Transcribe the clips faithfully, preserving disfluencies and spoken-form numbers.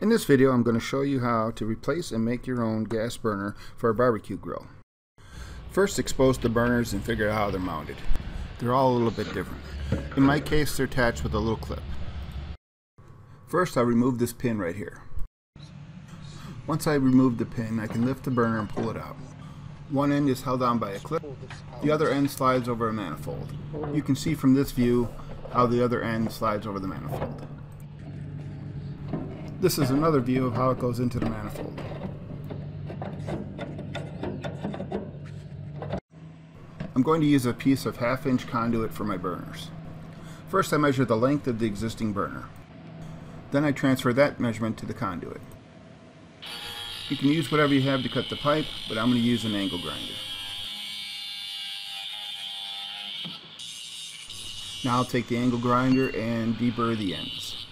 In this video, I'm going to show you how to replace and make your own gas burner for a barbecue grill. First, expose the burners and figure out how they're mounted. They're all a little bit different. In my case, they're attached with a little clip. First, I remove this pin right here. Once I remove the pin, I can lift the burner and pull it out. One end is held on by a clip. The other end slides over a manifold. You can see from this view how the other end slides over the manifold. This is another view of how it goes into the manifold. I'm going to use a piece of half-inch conduit for my burners. First, I measure the length of the existing burner. Then I transfer that measurement to the conduit. You can use whatever you have to cut the pipe, but I'm going to use an angle grinder. Now I'll take the angle grinder and deburr the ends.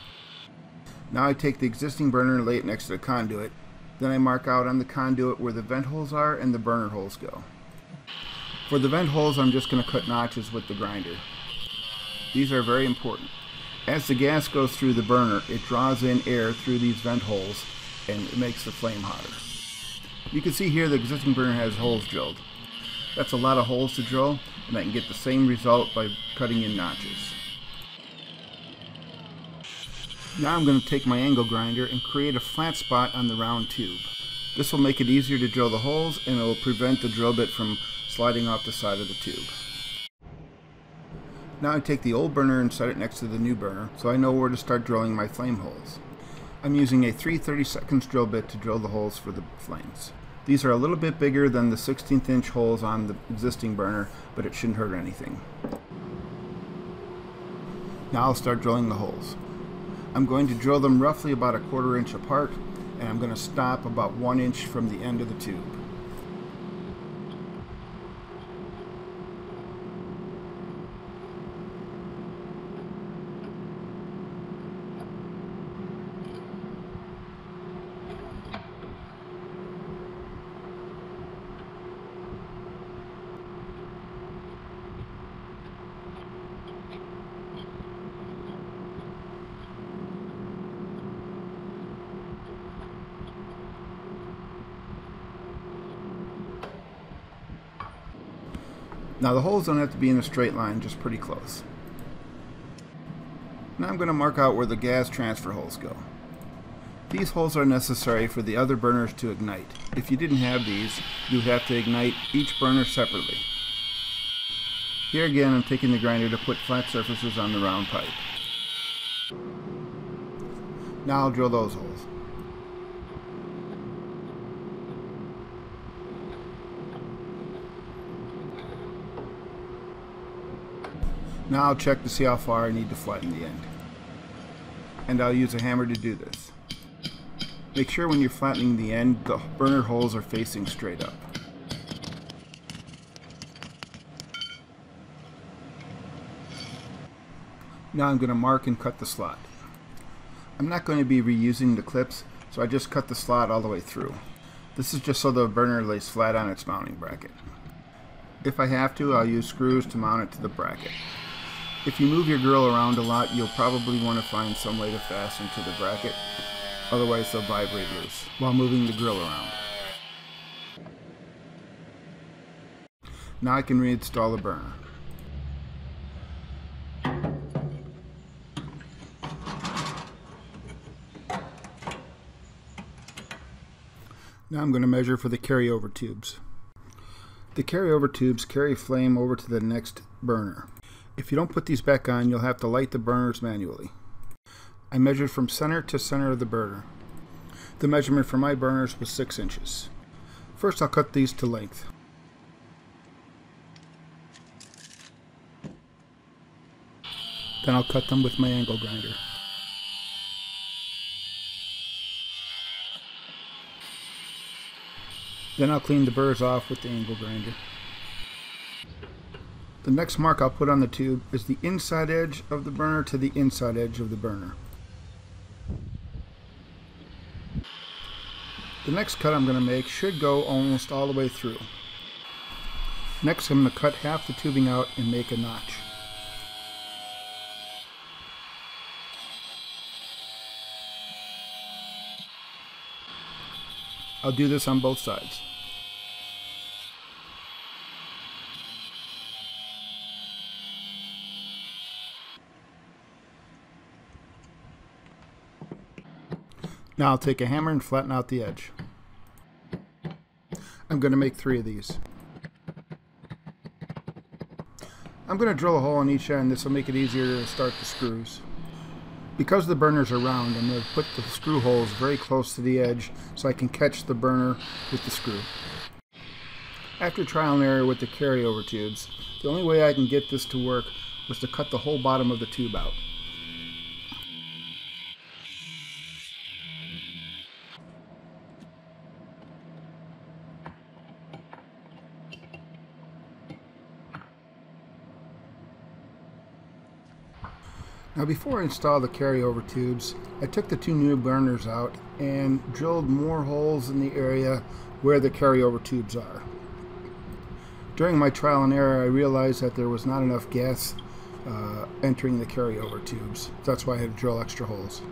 Now I take the existing burner and lay it next to the conduit. Then I mark out on the conduit where the vent holes are and the burner holes go. For the vent holes, I'm just going to cut notches with the grinder. These are very important. As the gas goes through the burner, it draws in air through these vent holes and it makes the flame hotter. You can see here the existing burner has holes drilled. That's a lot of holes to drill, and I can get the same result by cutting in notches. Now I'm going to take my angle grinder and create a flat spot on the round tube. This will make it easier to drill the holes, and it will prevent the drill bit from sliding off the side of the tube. Now I take the old burner and set it next to the new burner so I know where to start drilling my flame holes. I'm using a three thirty-seconds drill bit to drill the holes for the flames. These are a little bit bigger than the sixteenth inch holes on the existing burner, but it shouldn't hurt anything. Now I'll start drilling the holes. I'm going to drill them roughly about a quarter inch apart, and I'm going to stop about one inch from the end of the tube. Now the holes don't have to be in a straight line, just pretty close. Now I'm going to mark out where the gas transfer holes go. These holes are necessary for the other burners to ignite. If you didn't have these, you would have to ignite each burner separately. Here again, I'm taking the grinder to put flat surfaces on the round pipe. Now I'll drill those holes. Now I'll check to see how far I need to flatten the end. And I'll use a hammer to do this. Make sure when you're flattening the end, the burner holes are facing straight up. Now I'm going to mark and cut the slot. I'm not going to be reusing the clips, so I just cut the slot all the way through. This is just so the burner lays flat on its mounting bracket. If I have to, I'll use screws to mount it to the bracket. If you move your grill around a lot, you'll probably want to find some way to fasten to the bracket, otherwise they'll vibrate loose while moving the grill around. Now I can reinstall the burner. Now I'm going to measure for the carryover tubes. The carryover tubes carry flame over to the next burner. If you don't put these back on, you'll have to light the burners manually. I measured from center to center of the burner. The measurement for my burners was six inches. First, I'll cut these to length. Then I'll cut them with my angle grinder. Then I'll clean the burrs off with the angle grinder. The next mark I'll put on the tube is the inside edge of the burner to the inside edge of the burner. The next cut I'm going to make should go almost all the way through. Next, I'm going to cut half the tubing out and make a notch. I'll do this on both sides. Now I'll take a hammer and flatten out the edge. I'm going to make three of these. I'm going to drill a hole on each end. This will make it easier to start the screws. Because the burners are round, I'm going to put the screw holes very close to the edge so I can catch the burner with the screw. After trial and error with the carryover tubes, the only way I can get this to work was to cut the whole bottom of the tube out. Now before I installed the carryover tubes, I took the two new burners out and drilled more holes in the area where the carryover tubes are. During my trial and error, I realized that there was not enough gas uh, entering the carryover tubes. That's why I had to drill extra holes.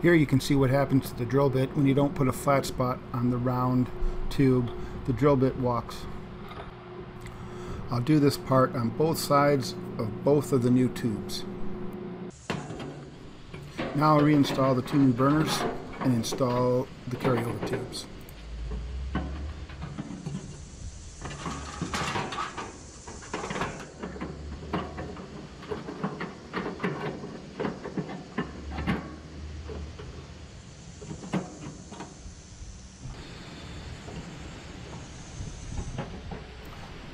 Here you can see what happens to the drill bit when you don't put a flat spot on the round tube. The drill bit walks. I'll do this part on both sides of both of the new tubes. Now I'll reinstall the two new burners and install the carryover tubes.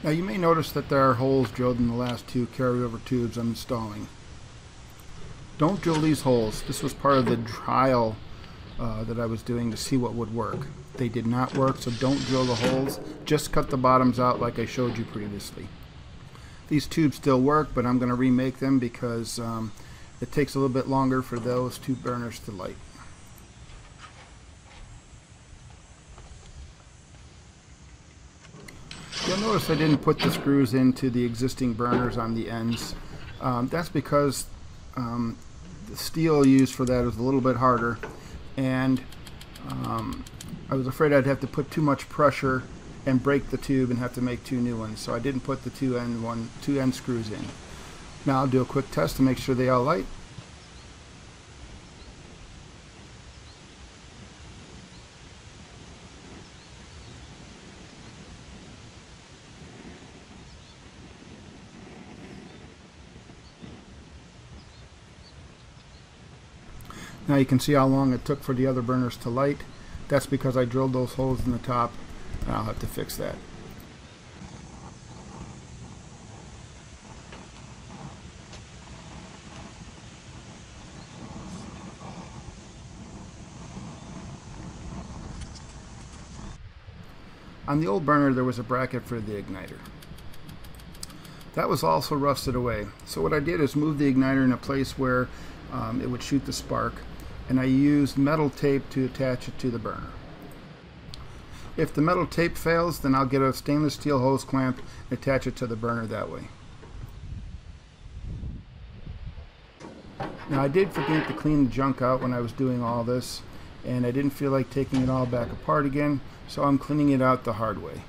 Now you may notice that there are holes drilled in the last two carryover tubes I'm installing. Don't drill these holes. This was part of the trial uh, that I was doing to see what would work. They did not work, so don't drill the holes. Just cut the bottoms out like I showed you previously. These tubes still work, but I'm going to remake them because um, it takes a little bit longer for those two burners to light. You'll notice I didn't put the screws into the existing burners on the ends. Um, that's because um, the steel used for that is a little bit harder, and um, I was afraid I'd have to put too much pressure and break the tube and have to make two new ones, so I didn't put the two end, one, two end screws in. Now I'll do a quick test to make sure they all light. Now you can see how long it took for the other burners to light. That's because I drilled those holes in the top, and I'll have to fix that. On the old burner there was a bracket for the igniter. That was also rusted away. So what I did is move the igniter in a place where um, it would shoot the spark, and I used metal tape to attach it to the burner. If the metal tape fails, then I'll get a stainless steel hose clamp and attach it to the burner that way. Now I did forget to clean the junk out when I was doing all this, and I didn't feel like taking it all back apart again, so I'm cleaning it out the hard way.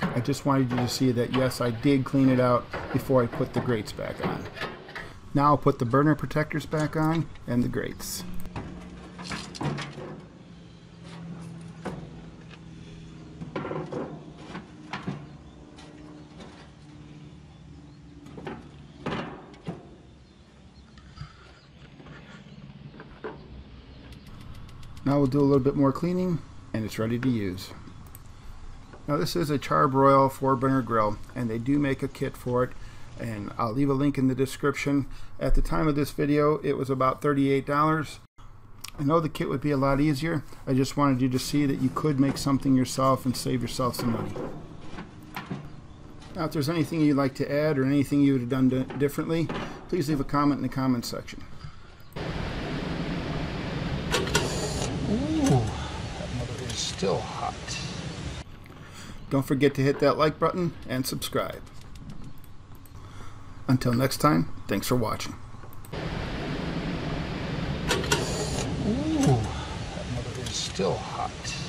I just wanted you to see that yes, I did clean it out before I put the grates back on. Now I'll put the burner protectors back on and the grates. Now we'll do a little bit more cleaning and it's ready to use. Now this is a Charbroil four burner grill, and they do make a kit for it, and I'll leave a link in the description. At the time of this video it was about thirty-eight dollars. I know the kit would be a lot easier. I just wanted you to see that you could make something yourself and save yourself some money. Now if there's anything you'd like to add or anything you would have done differently, please leave a comment in the comment section. Ooh, that mother is still hot. Don't forget to hit that like button and subscribe. Until next time, thanks for watching. Ooh. still hot.